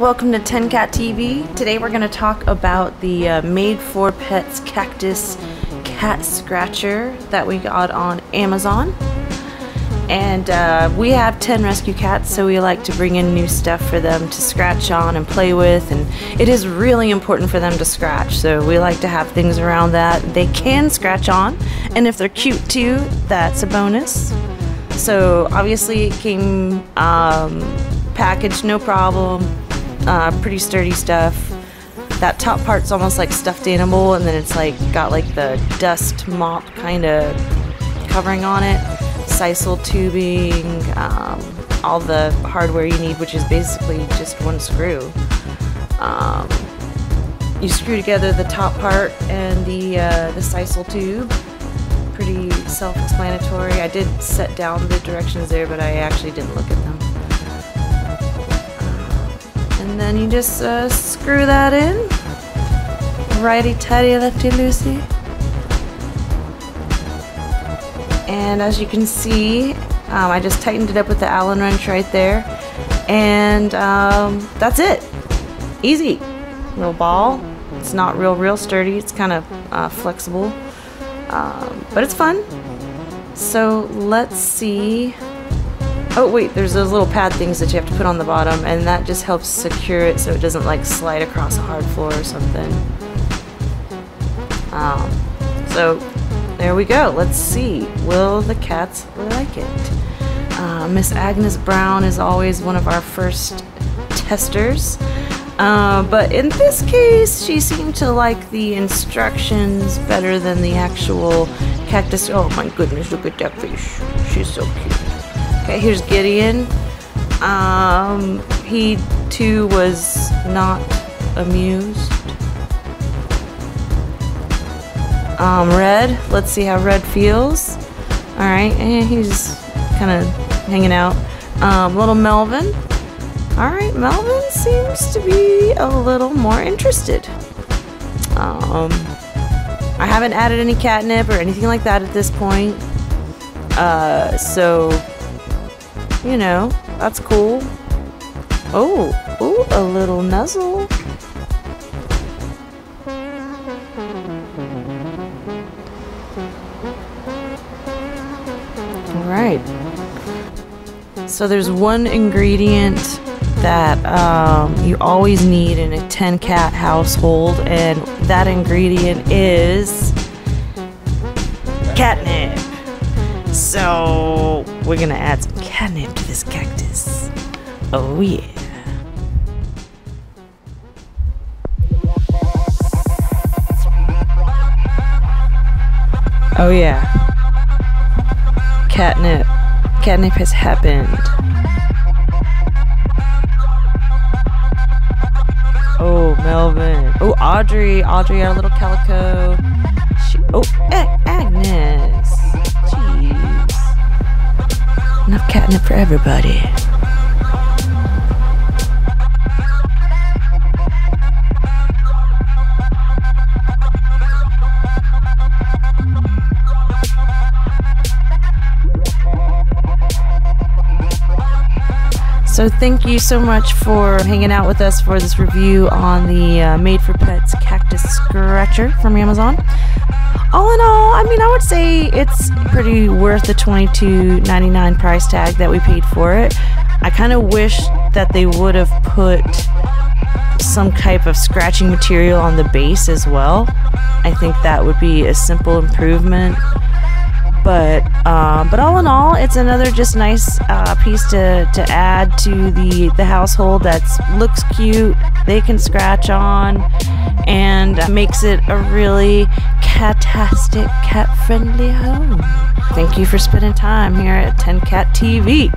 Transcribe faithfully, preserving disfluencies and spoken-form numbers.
Welcome to ten cat T V. Today we're going to talk about the uh, Made for Pets Cactus Cat Scratcher that we got on Amazon. And uh, we have ten rescue cats, so we like to bring in new stuff for them to scratch on and play with, and it is really important for them to scratch, so we like to have things around that they can scratch on, and if they're cute too, that's a bonus. So obviously it came um, packaged, no problem, uh, pretty sturdy stuff. That top part's almost like stuffed animal, and then it's like got like the dust mop kind of covering on it. Sisal tubing, um, all the hardware you need, which is basically just one screw. Um, you screw together the top part and the uh, the Sisal tube. Pretty self-explanatory. I did set down the directions there, but I actually didn't look at them. And then you just uh, screw that in. Righty-tighty, lefty-loosey. And as you can see, um, I just tightened it up with the Allen wrench right there, and um, that's it. Easy. Little ball. It's not real, real sturdy. It's kind of uh, flexible, um, but it's fun. So let's see. Oh wait, there's those little pad things that you have to put on the bottom, and that just helps secure it so it doesn't like slide across a hard floor or something. Um, so. There we go. Let's see. Will the cats like it? Uh, Miss Agnes Brown is always one of our first testers, uh, but in this case, she seemed to like the instructions better than the actual cactus. Oh my goodness! Look at that fish. She's so cute. Okay, here's Gideon. Um, he too was not amused. Um, Red, let's see how Red feels. Alright, eh, he's kind of hanging out. Um, little Melvin. Alright, Melvin seems to be a little more interested. Um, I haven't added any catnip or anything like that at this point. Uh, so, you know, that's cool. Oh, ooh, a little nuzzle. Alright, so there's one ingredient that um, you always need in a ten cat household, and that ingredient is catnip. So we're gonna add some catnip to this cactus. Oh yeah. Oh yeah. Catnip. Catnip has happened. Oh, Melvin. Oh, Audrey. Audrey, our little calico. She, oh, Ag Agnes. Jeez. Enough catnip for everybody. So thank you so much for hanging out with us for this review on the uh, Made for Pets Cactus Scratcher from Amazon. All in all, I mean, I would say it's pretty worth the twenty-two ninety-nine price tag that we paid for it. I kind of wish that they would have put some type of scratching material on the base as well. I think that would be a simple improvement. But uh, but all in all, it's another just nice uh, piece to, to add to the, the household that looks cute, they can scratch on, and makes it a really catastic, cat-friendly home. Thank you for spending time here at ten cat T V.